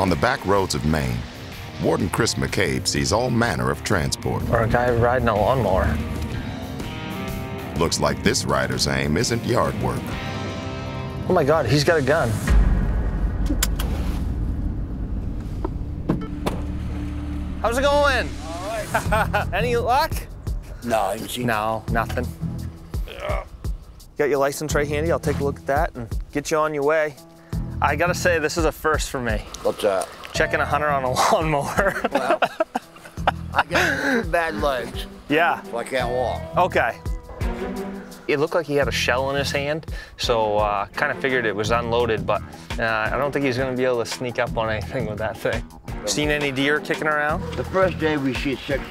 On the back roads of Maine, Warden Chris McCabe sees all manner of transport. Or a guy riding a lawnmower. Looks like this rider's aim isn't yard work. Oh my God, he's got a gun. How's it going? All right. Any luck? No, nothing. Yeah. Got your license right handy. I'll take a look at that and get you on your way. I gotta say, this is a first for me. What's that? Checking a hunter on a lawnmower. Well, I got bad legs. Yeah. So I can't walk. Okay. It looked like he had a shell in his hand, so kind of figured it was unloaded, but I don't think he's gonna be able to sneak up on anything with that thing. Seen any deer kicking around? The first day we see 6.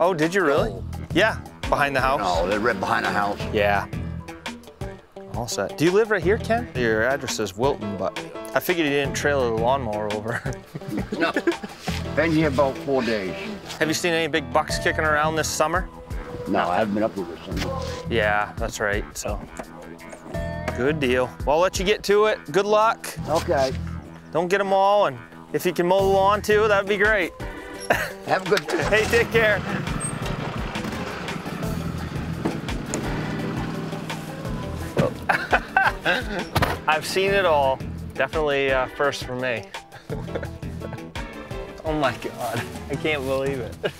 Oh, did you really? Oh. Yeah, behind the house? No, they're right behind the house. Yeah. All set. Do you live right here, Ken? Your address is Wilton, but I figured you didn't trailer the lawnmower over. No, been here about 4 days. Have you seen any big bucks kicking around this summer? No, I haven't been up with this summer. Yeah, that's right, so. Good deal. Well, I'll let you get to it. Good luck. Okay. Don't get them all, and if you can mow the lawn too, that'd be great. Have a good day. Hey, take care. I've seen it all. Definitely first for me. Oh my God, I can't believe it.